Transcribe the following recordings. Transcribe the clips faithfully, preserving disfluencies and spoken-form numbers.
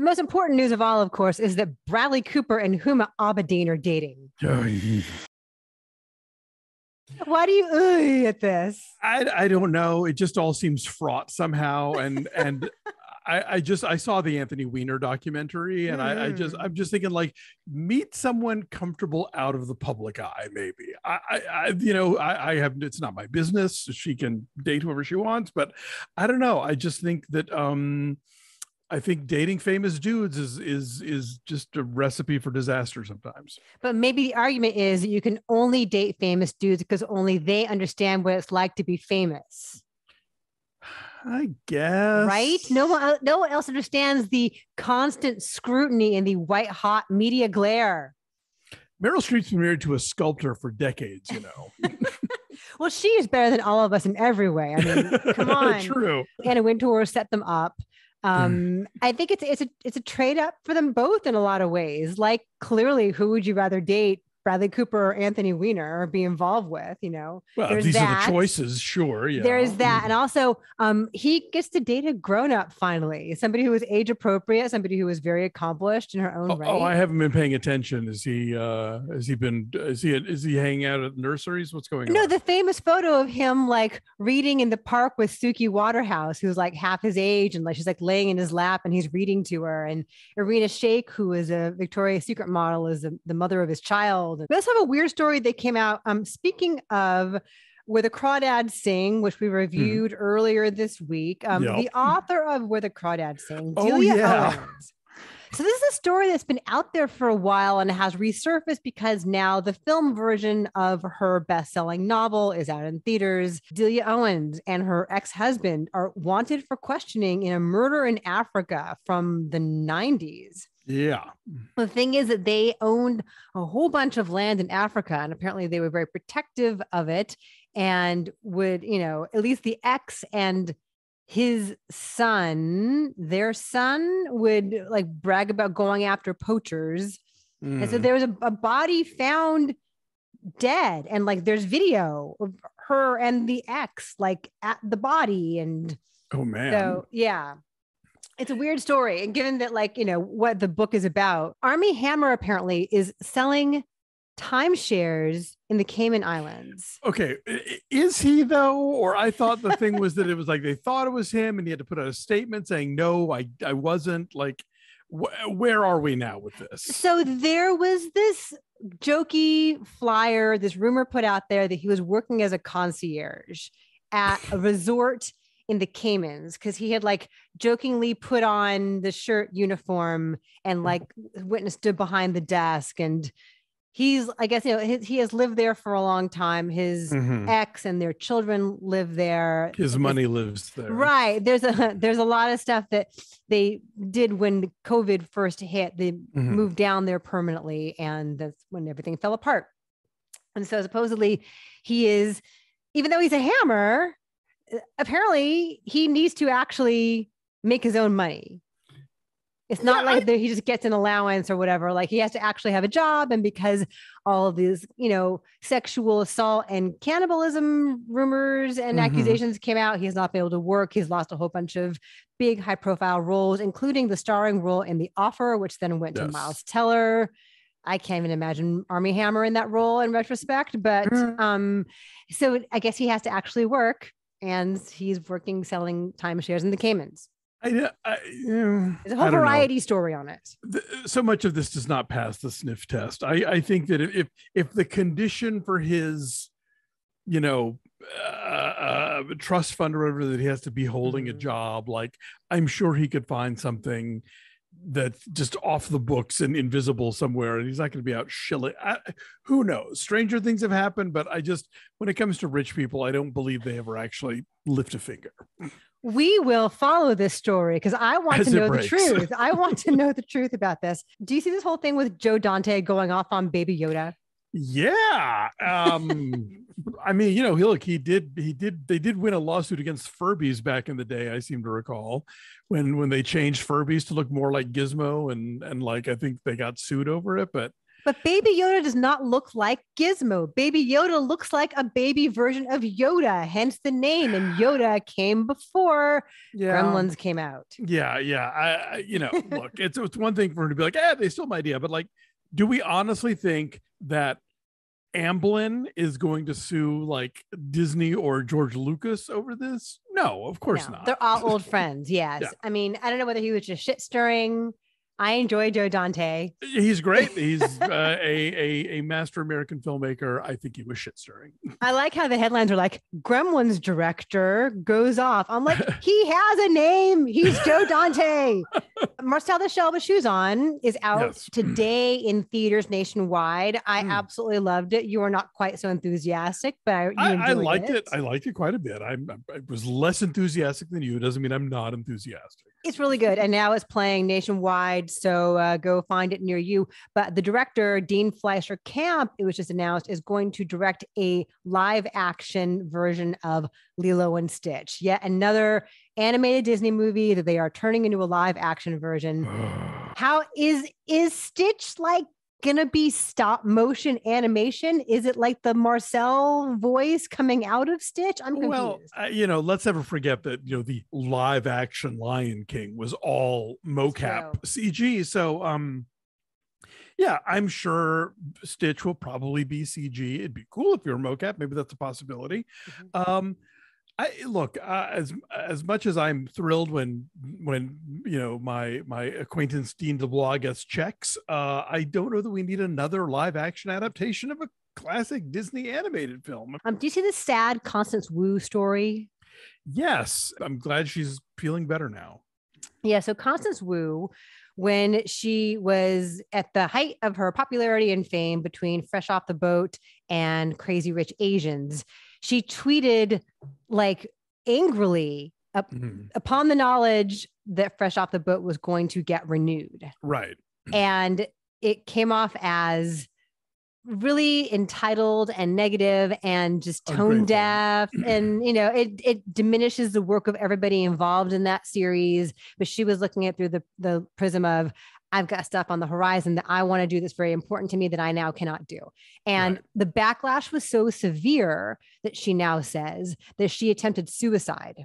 The most important news of all, of course, is that Bradley Cooper and Huma Abedin are dating. Why do you ooh at this? I, I don't know. It just all seems fraught somehow. And and I, I just I saw the Anthony Weiner documentary, and mm. I, I just I'm just thinking, like, meet someone comfortable out of the public eye. Maybe I, I, I you know, I, I have it's not my business. She can date whoever she wants, but I don't know. I just think that um, I think dating famous dudes is is is just a recipe for disaster sometimes. But maybe the argument is that you can only date famous dudes because only they understand what it's like to be famous. I guess. Right? No one, no one else understands the constant scrutiny and the white hot media glare. Meryl Streep's been married to a sculptor for decades, you know. Well, she is better than all of us in every way. I mean, come on. True. Anna Wintour set them up. Um, I think it's it's a it's a trade up for them both in a lot of ways. Like, clearly, who would you rather date, Bradley Cooper or Anthony Weiner, or be involved with? You know, well, there's these that. are the choices. Sure, yeah. There is that, and also, um, he gets to date a grown up finally, somebody who is age appropriate, somebody who is very accomplished in her own oh, right. Oh, I haven't been paying attention. Is he? Uh, has he been? Is he? Is he hanging out at nurseries? What's going on? No, the famous photo of him like reading in the park with Suki Waterhouse, who's like half his age, and like she's like laying in his lap, and he's reading to her. And Irina Shayk, who is a Victoria's Secret model, is the, the mother of his child. We also have a weird story that came out. Um, speaking of Where the Crawdads Sing, which we reviewed mm. earlier this week, um, yep. the author of Where the Crawdads Sing, oh, Delia yeah. Owens. So this is a story that's been out there for a while and has resurfaced because now the film version of her best-selling novel is out in theaters. Delia Owens and her ex-husband are wanted for questioning in a murder in Africa from the nineties. Yeah. The thing is that they owned a whole bunch of land in Africa, and apparently they were very protective of it and would, you know, at least the ex and his son, their son would like brag about going after poachers. Mm. And so there was a, a body found dead, and like there's video of her and the ex like at the body. And oh man. So yeah. It's a weird story. And given that, like, you know, what the book is about, Armie Hammer apparently is selling timeshares in the Cayman Islands. Okay. Is he though? Or I thought the thing was that it was like, they thought it was him and he had to put out a statement saying, no, I, I wasn't. Like, wh- where are we now with this? So there was this jokey flyer, this rumor put out there that he was working as a concierge at a resort in the Caymans, because he had like jokingly put on the shirt uniform and like witness stood behind the desk. And he's, I guess, you know, his, he has lived there for a long time. His mm-hmm. ex and their children live there. His money his, lives there. Right. There's a, there's a lot of stuff that they did when COVID first hit. They mm-hmm. moved down there permanently, and that's when everything fell apart. And so supposedly he is, even though he's a hammer, apparently he needs to actually make his own money. It's not yeah, like I, he just gets an allowance or whatever. Like, he has to actually have a job. And because all of these, you know, sexual assault and cannibalism rumors and mm-hmm. accusations came out, he has not been able to work. He's lost a whole bunch of big high profile roles, including the starring role in The Offer, which then went yes. to Miles Teller. I can't even imagine Armie Hammer in that role in retrospect, but mm-hmm. um, so I guess he has to actually work. And he's working selling timeshares in the Caymans. I, I, There's a whole variety know. story on it. The, so much of this does not pass the sniff test. I, I think that if if the condition for his, you know, uh, uh, trust fund or whatever, that he has to be holding mm-hmm. a job, like, I'm sure he could find something that's just off the books and invisible somewhere, and he's not going to be out shilling. I, who knows? Stranger things have happened, but I just, when it comes to rich people, I don't believe they ever actually lift a finger. We will follow this story because I want As to know breaks. the truth. I want to know the truth about this. Do you see this whole thing with Joe Dante going off on Baby Yoda? Yeah. Um, I mean, you know, look, he did, he did, they did win a lawsuit against Furbies back in the day. I seem to recall when, when they changed Furbies to look more like Gizmo, and, and like, I think they got sued over it, but But Baby Yoda does not look like Gizmo. Baby Yoda looks like a baby version of Yoda, hence the name. And Yoda came before yeah. Gremlins came out. Yeah, yeah. I, I you know, look, it's it's one thing for him to be like, eh, they stole my idea. But like, do we honestly think that Amblin is going to sue like Disney or George Lucas over this? No, of course no, not. They're all old friends. Yes. Yeah. I mean, I don't know whether he was just shit stirring. I enjoy Joe Dante. He's great. He's uh, a, a a master American filmmaker. I think he was shit stirring. I like how the headlines are like Gremlins director goes off. I'm like, he has a name. He's Joe Dante. Marcel the Shell with Shoes On is out yes. today in theaters nationwide. I mm. absolutely loved it. You were not quite so enthusiastic, but I, you I, I liked it. it. I liked it quite a bit. I, I was less enthusiastic than you. It doesn't mean I'm not enthusiastic. It's really good. And now it's playing nationwide. So uh, go find it near you. But the director, Dean Fleischer-Camp, it was just announced, is going to direct a live action version of Lilo and Stitch. Yet another animated Disney movie that they are turning into a live action version. How is is Stitch like gonna be stop motion animation? Is it like the Marcel voice coming out of Stitch? I'm confused. Well, uh, you know, let's never forget that, you know, the live action Lion King was all mocap so. C G. So um yeah, I'm sure Stitch will probably be C G. It'd be cool if you're mocap. Maybe that's a possibility. Mm-hmm. Um I, look, uh, as as much as I'm thrilled when when you know my my acquaintance Dean DeBlois gets checks, uh, I don't know that we need another live action adaptation of a classic Disney animated film. Um, do you see the sad Constance Wu story? Yes, I'm glad she's feeling better now. Yeah, so Constance Wu, when she was at the height of her popularity and fame between Fresh Off the Boat and Crazy Rich Asians, she tweeted like angrily up, mm-hmm. upon the knowledge that Fresh Off the Boat was going to get renewed. Right. And it came off as really entitled and negative and just tone deaf. And, you know, it, it diminishes the work of everybody involved in that series. But she was looking at through the, the prism of, I've got stuff on the horizon that I want to do that's very important to me that I now cannot do. And right. the backlash was so severe that she now says that she attempted suicide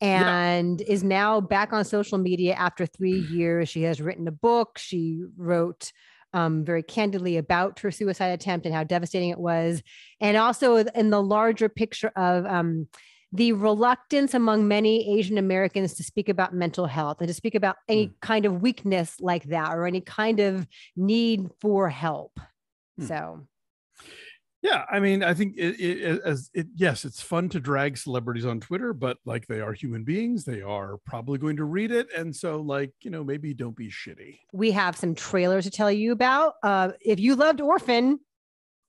and yeah. is now back on social media after three years. She has written a book. She wrote um, very candidly about her suicide attempt and how devastating it was. And also in the larger picture of, um, the reluctance among many Asian Americans to speak about mental health and to speak about any mm. kind of weakness like that or any kind of need for help. Mm. So, yeah, I mean, I think it, it, as it, yes, it's fun to drag celebrities on Twitter, but like they are human beings, they are probably going to read it. And so like, you know, maybe don't be shitty. We have some trailers to tell you about. Uh, if you loved Orphan,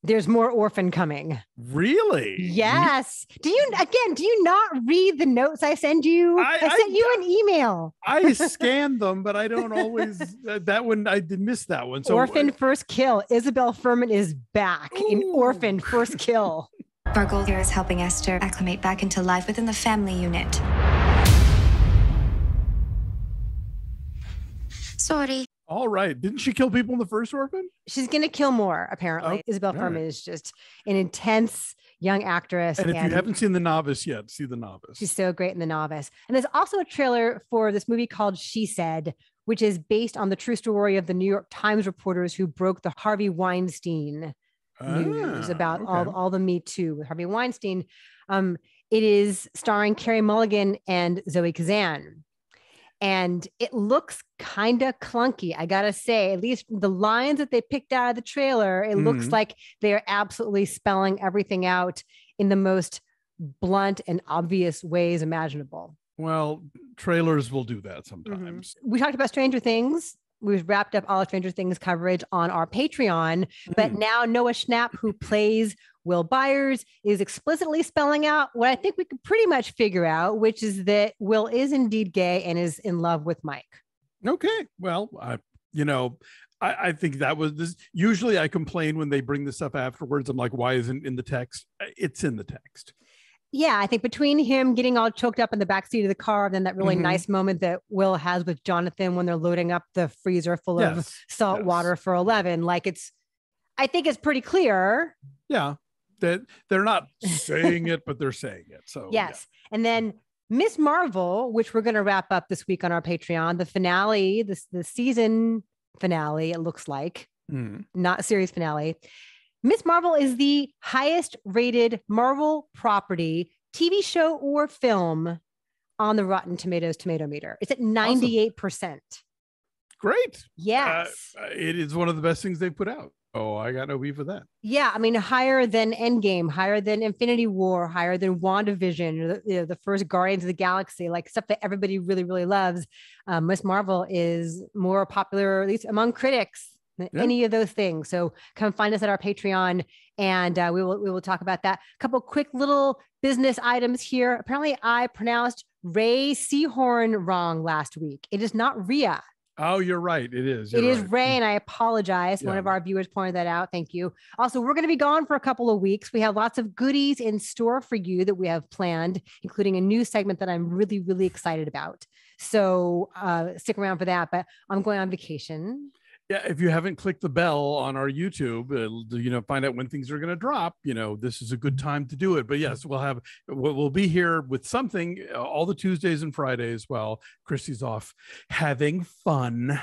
there's more Orphan coming. Really? Yes. Do you, again, do you not read the notes I send you? I, I sent I, you an email. I scanned them, but I don't always, uh, that one, I did miss that one. So Orphan First Kill. Isabelle Fuhrman is back Ooh. in Orphan First Kill. Our goal here is helping Esther acclimate back into life within the family unit. Sorry. All right. Didn't she kill people in the first Orphan? She's going to kill more, apparently. Oh, Isabelle Fuhrman right. is just an intense young actress. And, and if you haven't seen The Novice yet, see The Novice. She's so great in The Novice. And there's also a trailer for this movie called She Said, which is based on the true story of the New York Times reporters who broke the Harvey Weinstein ah, news about okay. all, all the Me Too with Harvey Weinstein. Um, it is starring Carey Mulligan and Zoe Kazan. And it looks kind of clunky, I gotta say. At least the lines that they picked out of the trailer, it mm-hmm. looks like they're absolutely spelling everything out in the most blunt and obvious ways imaginable. Well, trailers will do that sometimes. Mm-hmm. We talked about Stranger Things. We've wrapped up all of Stranger Things coverage on our Patreon, but mm. now Noah Schnapp, who plays Will Byers, is explicitly spelling out what I think we could pretty much figure out, which is that Will is indeed gay and is in love with Mike. Okay. Well, I, you know, I, I think that was this. Usually I complain when they bring this up afterwards. I'm like, why isn't it in the text? It's in the text. Yeah, I think between him getting all choked up in the backseat of the car and then that really mm-hmm. nice moment that Will has with Jonathan when they're loading up the freezer full yes. of salt yes. water for eleven, like it's, I think it's pretty clear. Yeah, that they're not saying it, but they're saying it. So yes. Yeah. And then Miz Marvel, which we're going to wrap up this week on our Patreon, the finale, this the season finale, it looks like, mm. not series finale. Miz Marvel is the highest rated Marvel property, T V show or film on the Rotten Tomatoes tomato meter. It's at ninety-eight percent. Awesome. Great. Yes. Uh, it is one of the best things they've put out. Oh, I got no beef with that. Yeah. I mean, higher than Endgame, higher than Infinity War, higher than WandaVision, or the, you know, the first Guardians of the Galaxy, like stuff that everybody really, really loves. Um, Miz Marvel is more popular, at least among critics, than yeah. any of those things. So come find us at our Patreon and uh, we will we will talk about that. A couple quick little business items here. Apparently I pronounced Ray Seahorn wrong last week. It is not Rhea. Oh, you're right. It is. It is right. Ray, and I apologize. Yeah. One of our viewers pointed that out. Thank you. Also, we're going to be gone for a couple of weeks. We have lots of goodies in store for you that we have planned, including a new segment that I'm really, really excited about. So uh, stick around for that. But I'm going on vacation. Yeah, if you haven't clicked the bell on our YouTube, uh, you know, find out when things are going to drop. You know, this is a good time to do it. But yes, we'll have we'll be here with something all the Tuesdays and Fridays while Christy's off having fun.